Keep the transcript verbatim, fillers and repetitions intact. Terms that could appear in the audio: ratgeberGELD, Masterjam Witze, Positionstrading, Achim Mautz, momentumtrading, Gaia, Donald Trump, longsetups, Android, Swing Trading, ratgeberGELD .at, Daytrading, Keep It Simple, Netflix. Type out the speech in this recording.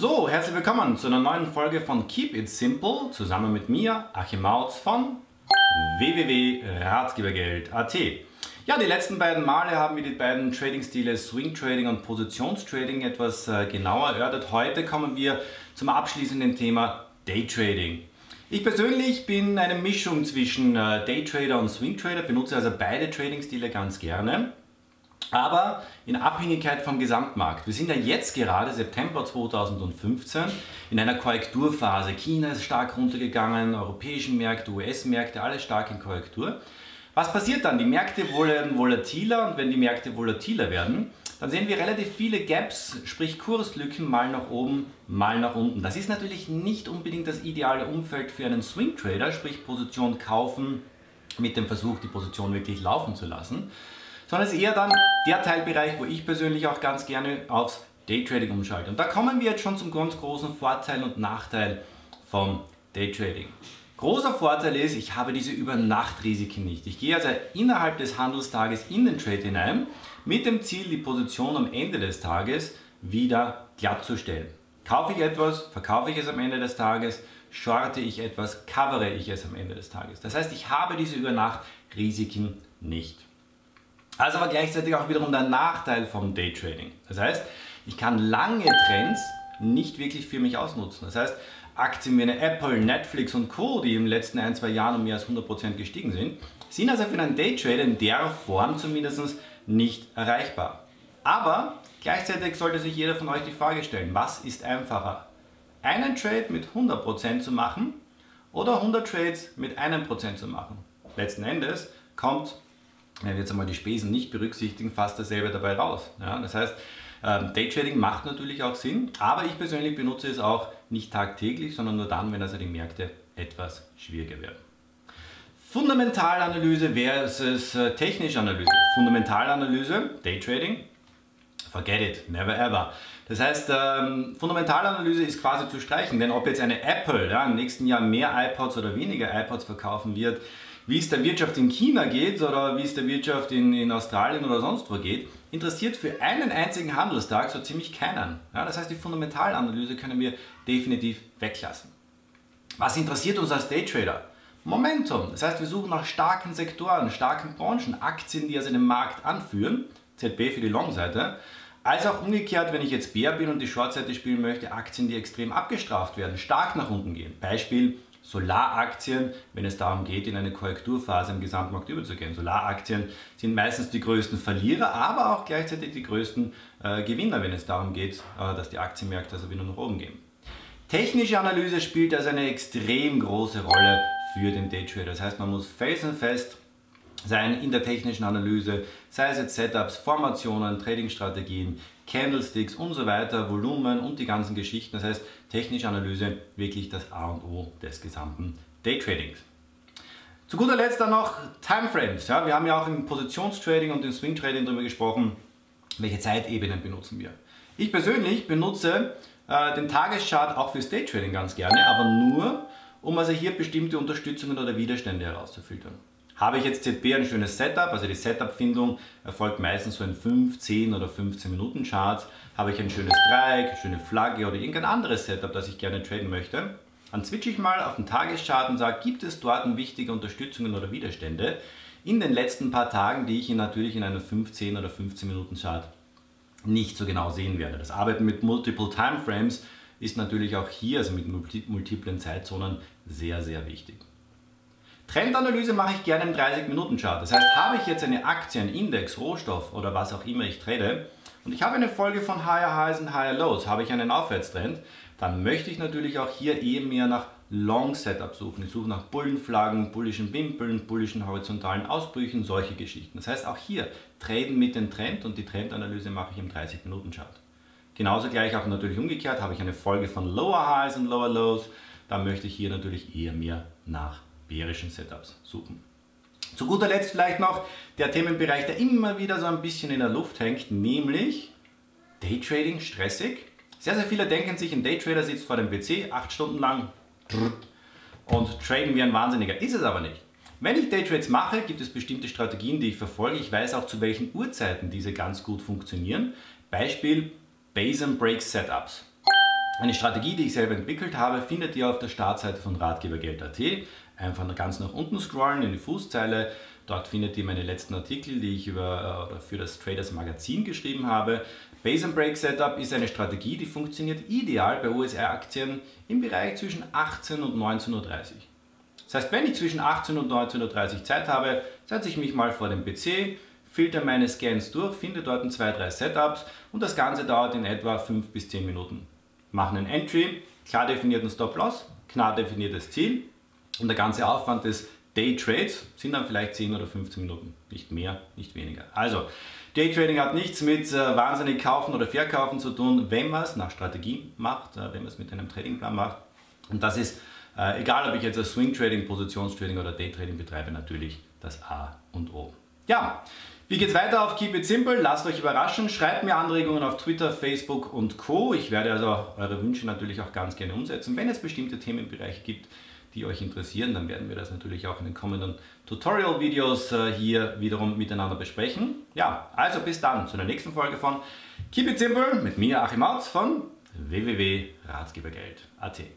So, herzlich willkommen zu einer neuen Folge von Keep It Simple, zusammen mit mir, Achim Mautz von w w w punkt ratgebergeld punkt a t. Ja, die letzten beiden Male haben wir die beiden Trading-Stile Swing Trading und Positionstrading etwas äh, genauer erörtert. Heute kommen wir zum abschließenden Thema Daytrading. Ich persönlich bin eine Mischung zwischen äh, Daytrader und Swing Trader, benutze also beide Trading-Stile ganz gerne. Aber in Abhängigkeit vom Gesamtmarkt. Wir sind ja jetzt gerade, September zweitausendfünfzehn, in einer Korrekturphase. China ist stark runtergegangen, europäische Märkte, U S-Märkte, alles stark in Korrektur. Was passiert dann? Die Märkte werden volatiler und wenn die Märkte volatiler werden, dann sehen wir relativ viele Gaps, sprich Kurslücken, mal nach oben, mal nach unten. Das ist natürlich nicht unbedingt das ideale Umfeld für einen Swing Trader, sprich Position kaufen mit dem Versuch, die Position wirklich laufen zu lassen. Sondern es ist eher dann der Teilbereich, wo ich persönlich auch ganz gerne aufs Daytrading umschalte. Und da kommen wir jetzt schon zum ganz großen Vorteil und Nachteil vom Daytrading. Großer Vorteil ist, ich habe diese Übernachtrisiken nicht. Ich gehe also innerhalb des Handelstages in den Trade hinein, mit dem Ziel, die Position am Ende des Tages wieder glattzustellen. Kaufe ich etwas, verkaufe ich es am Ende des Tages, shorte ich etwas, covere ich es am Ende des Tages. Das heißt, ich habe diese Übernachtrisiken nicht. Also aber gleichzeitig auch wiederum der Nachteil vom Daytrading. Das heißt, ich kann lange Trends nicht wirklich für mich ausnutzen. Das heißt, Aktien wie eine Apple, Netflix und Co., die in den letzten ein, zwei Jahren um mehr als hundert Prozent gestiegen sind, sind also für einen Daytrader in der Form zumindest nicht erreichbar. Aber gleichzeitig sollte sich jeder von euch die Frage stellen, was ist einfacher? Einen Trade mit hundert Prozent zu machen oder hundert Trades mit einem Prozent zu machen? Letzten Endes kommt, wenn wir jetzt einmal die Spesen nicht berücksichtigen, fast dasselbe dabei raus. Ja, das heißt, Daytrading macht natürlich auch Sinn, aber ich persönlich benutze es auch nicht tagtäglich, sondern nur dann, wenn also die Märkte etwas schwieriger werden. Fundamentalanalyse versus technische Analyse. Fundamentalanalyse, Daytrading, forget it, never ever. Das heißt, ähm, Fundamentalanalyse ist quasi zu streichen, denn ob jetzt eine Apple ja, im nächsten Jahr mehr iPods oder weniger iPods verkaufen wird, wie es der Wirtschaft in China geht oder wie es der Wirtschaft in, in Australien oder sonst wo geht, interessiert für einen einzigen Handelstag so ziemlich keinen. Ja, das heißt, die Fundamentalanalyse können wir definitiv weglassen. Was interessiert uns als Daytrader? Momentum. Das heißt, wir suchen nach starken Sektoren, starken Branchen, Aktien, die also den Markt anführen, Z B für die Long-Seite, als auch umgekehrt, wenn ich jetzt Bär bin und die Short-Seite spielen möchte, Aktien, die extrem abgestraft werden, stark nach unten gehen. Beispiel Solaraktien, wenn es darum geht, in eine Korrekturphase im Gesamtmarkt überzugehen. Solaraktien sind meistens die größten Verlierer, aber auch gleichzeitig die größten äh, Gewinner, wenn es darum geht, äh, dass die Aktienmärkte also wieder nach oben gehen. Technische Analyse spielt also eine extrem große Rolle für den Daytrader. Das heißt, man muss felsenfest sein in der technischen Analyse, sei es jetzt Setups, Formationen, Trading-Strategien, Candlesticks und so weiter, Volumen und die ganzen Geschichten. Das heißt, technische Analyse wirklich das A und O des gesamten Daytradings. Zu guter Letzt dann noch Timeframes. Ja, wir haben ja auch im Positionstrading und im Swing-Trading darüber gesprochen, welche Zeitebenen benutzen wir. Ich persönlich benutze äh, den Tageschart auch fürs Daytrading ganz gerne, aber nur, um also hier bestimmte Unterstützungen oder Widerstände herauszufiltern. Habe ich jetzt Z B ein schönes Setup, also die Setup-Findung erfolgt meistens so in fünf, zehn oder fünfzehn Minuten Charts. Habe ich ein schönes Dreieck, schöne Flagge oder irgendein anderes Setup, das ich gerne traden möchte, dann switche ich mal auf den Tageschart und sage, gibt es dort wichtige Unterstützungen oder Widerstände in den letzten paar Tagen, die ich natürlich in einem fünf, zehn oder fünfzehn Minuten Chart nicht so genau sehen werde. Das Arbeiten mit Multiple Timeframes ist natürlich auch hier, also mit multiplen Zeitzonen, sehr, sehr wichtig. Trendanalyse mache ich gerne im dreißig Minuten Chart. Das heißt, habe ich jetzt eine Aktie, einen Index, Rohstoff oder was auch immer ich trade und ich habe eine Folge von Higher Highs und Higher Lows, habe ich einen Aufwärtstrend, dann möchte ich natürlich auch hier eher mehr nach Long Setup suchen. Ich suche nach Bullenflaggen, bullischen Wimpeln, bullischen horizontalen Ausbrüchen, solche Geschichten. Das heißt, auch hier traden mit dem Trend und die Trendanalyse mache ich im dreißig Minuten Chart. Genauso gleich auch natürlich umgekehrt, habe ich eine Folge von Lower Highs und Lower Lows, dann möchte ich hier natürlich eher mehr nach bärischen Setups suchen. Zu guter Letzt vielleicht noch der Themenbereich, der immer wieder so ein bisschen in der Luft hängt, nämlich Daytrading, stressig. Sehr, sehr viele denken sich, ein Daytrader sitzt vor dem P C acht Stunden lang und traden wie ein Wahnsinniger. Ist es aber nicht. Wenn ich Daytrades mache, gibt es bestimmte Strategien, die ich verfolge. Ich weiß auch, zu welchen Uhrzeiten diese ganz gut funktionieren. Beispiel Basen Break Setups. Eine Strategie, die ich selber entwickelt habe, findet ihr auf der Startseite von ratgeberGELD punkt at. Einfach ganz nach unten scrollen in die Fußzeile. Dort findet ihr meine letzten Artikel, die ich über, oder für das Traders Magazin geschrieben habe. Base and Break Setup ist eine Strategie, die funktioniert ideal bei U S R-Aktien im Bereich zwischen achtzehn und neunzehn Uhr dreißig. Das heißt, wenn ich zwischen achtzehn und neunzehn Uhr dreißig Zeit habe, setze ich mich mal vor den P C, filter meine Scans durch, finde dort ein zwei bis drei Setups und das Ganze dauert in etwa fünf bis zehn Minuten. Machen einen Entry, klar definierten Stop-Loss, klar definiertes Ziel und der ganze Aufwand des Day-Trades sind dann vielleicht zehn oder fünfzehn Minuten, nicht mehr, nicht weniger. Also, Day-Trading hat nichts mit äh, wahnsinnig kaufen oder verkaufen zu tun, wenn man es nach Strategie macht, äh, wenn man es mit einem Tradingplan macht. Und das ist, äh, egal ob ich jetzt Swing-Trading, Positionstrading oder Day-Trading betreibe, natürlich das A und O. Ja, wie geht's weiter auf Keep It Simple? Lasst euch überraschen, schreibt mir Anregungen auf Twitter, Facebook und Co. Ich werde also eure Wünsche natürlich auch ganz gerne umsetzen. Wenn es bestimmte Themenbereiche gibt, die euch interessieren, dann werden wir das natürlich auch in den kommenden Tutorial-Videos hier wiederum miteinander besprechen. Ja, also bis dann zu der nächsten Folge von Keep It Simple mit mir, Achim Mautz von w w w punkt ratgebergeld punkt at.